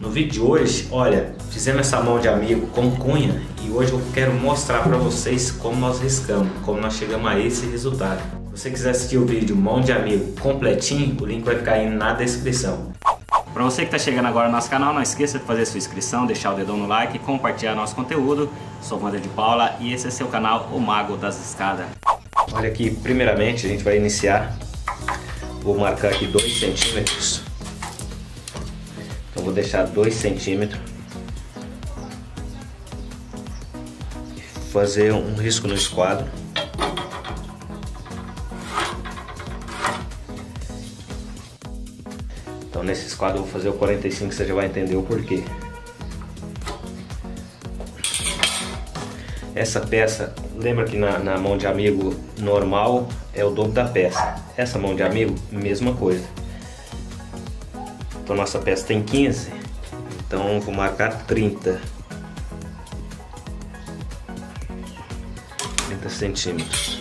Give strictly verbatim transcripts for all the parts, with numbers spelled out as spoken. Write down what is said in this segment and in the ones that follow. No vídeo de hoje, olha, fizemos essa mão de amigo com cunha e hoje eu quero mostrar para vocês como nós riscamos, como nós chegamos a esse resultado. Se você quiser assistir o vídeo mão de amigo completinho, o link vai ficar aí na descrição. Para você que está chegando agora no nosso canal, não esqueça de fazer sua inscrição, deixar o dedão no like e compartilhar nosso conteúdo. Sou Amanda de Paula e esse é seu canal O Mago das Escadas. Olha aqui, primeiramente a gente vai iniciar, vou marcar aqui dois centímetros. Vou deixar dois centímetros e fazer um risco no esquadro. Então nesse esquadro eu vou fazer o quarenta e cinco, você já vai entender o porquê. Essa peça, lembra que na, na mão de amigo normal é o dobro da peça. Essa mão de amigo, mesma coisa. Então nossa peça tem quinze, então vou marcar trinta centímetros.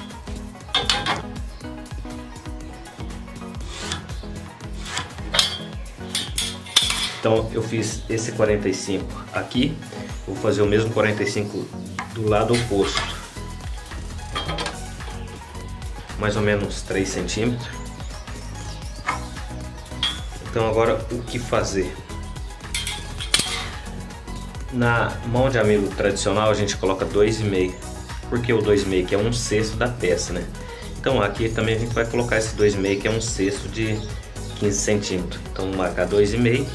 Então eu fiz esse quarenta e cinco aqui, vou fazer o mesmo quarenta e cinco do lado oposto, mais ou menos três centímetros. Então agora o que fazer? Na mão de amigo tradicional a gente coloca dois e meio, porque o dois e meio que é um sexto da peça, né? Então aqui também a gente vai colocar esse dois e meio que é um sexto de quinze centímetros. Então marcar dois e meio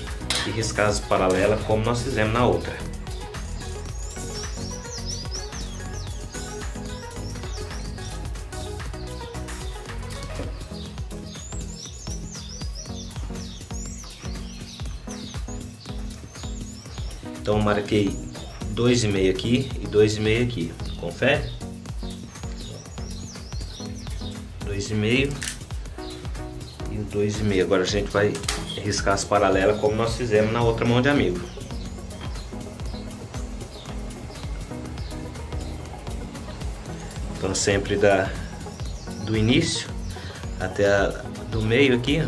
e riscar as paralelas como nós fizemos na outra. Então marquei dois e meio aqui e dois e meio aqui, confere? dois e meio e dois e meio. Agora a gente vai riscar as paralelas como nós fizemos na outra mão de amigo. Então sempre da, do início até a, do meio aqui.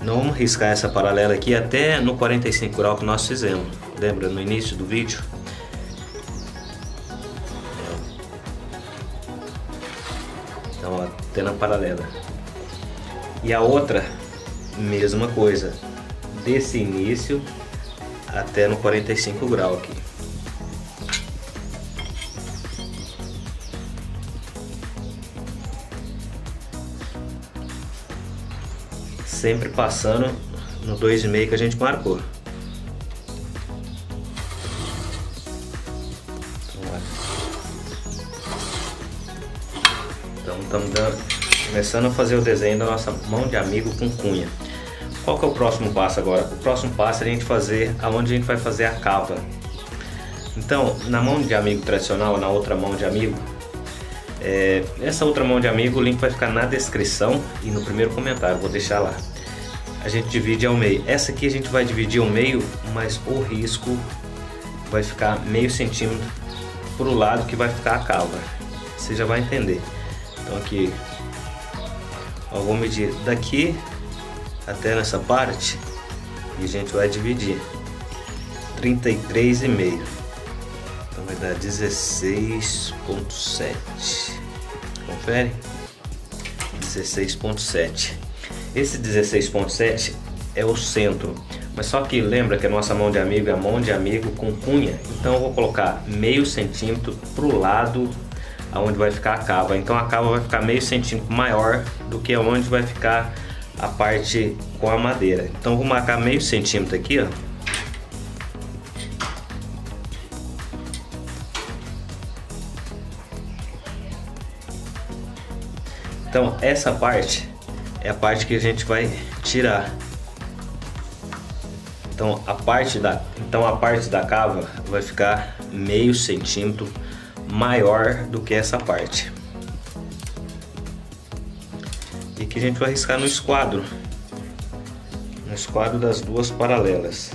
Não vamos riscar essa paralela aqui até no quarenta e cinco grau que nós fizemos. Lembra no início do vídeo? Então, ó, até na paralela. E a outra, mesma coisa. Desse início até no quarenta e cinco grau aqui. Sempre passando no dois e meio que a gente marcou. Então estamos dando, começando a fazer o desenho da nossa mão de amigo com cunha. Qual que é o próximo passo agora? O próximo passo é a gente fazer aonde a gente vai fazer a capa. Então na mão de amigo tradicional, na outra mão de amigo, é, essa outra mão de amigo, o link vai ficar na descrição e no primeiro comentário, vou deixar lá. A gente divide ao meio. Essa aqui a gente vai dividir ao meio, mas o risco vai ficar meio centímetro para o lado que vai ficar a cava. Você já vai entender. Então aqui, ó, vou medir daqui até nessa parte e a gente vai dividir trinta e três e meio. Então vai dar dezesseis vírgula sete. Confere? dezesseis vírgula sete. Esse dezesseis vírgula sete é o centro. Mas só que lembra que a nossa mão de amigo é a mão de amigo com cunha. Então eu vou colocar meio centímetro para o lado aonde vai ficar a cava. Então a cava vai ficar meio centímetro maior do que onde vai ficar a parte com a madeira. Então vou marcar meio centímetro aqui, ó. Então essa parte é a parte que a gente vai tirar. Então a parte da, então a parte da cava vai ficar meio centímetro maior do que essa parte. E aqui a gente vai riscar no esquadro, no esquadro das duas paralelas.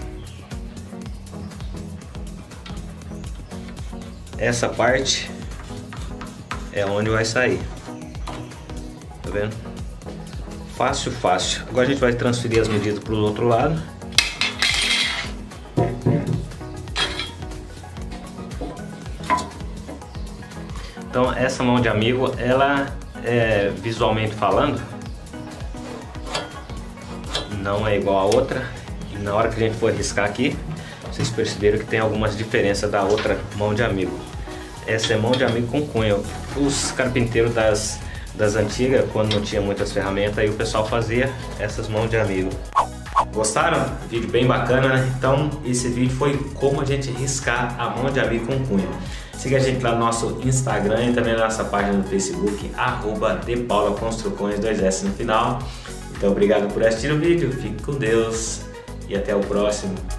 Essa parte é onde vai sair, tá vendo? Fácil, fácil. Agora a gente vai transferir as medidas para o outro lado. Então essa mão de amigo, ela é, visualmente falando, não é igual a outra. E na hora que a gente for riscar aqui, vocês perceberam que tem algumas diferenças da outra mão de amigo. Essa é mão de amigo com cunho. Os carpinteiros das, das antigas, quando não tinha muitas ferramentas, aí o pessoal fazia essas mãos de amigo. Gostaram? Vídeo bem bacana, né? Então esse vídeo foi como a gente riscar a mão de amigo com cunho. Siga a gente lá no nosso Instagram e também na nossa página no Facebook, arroba de Paula Construções, dois S no final. Então obrigado por assistir o vídeo, fique com Deus e até o próximo.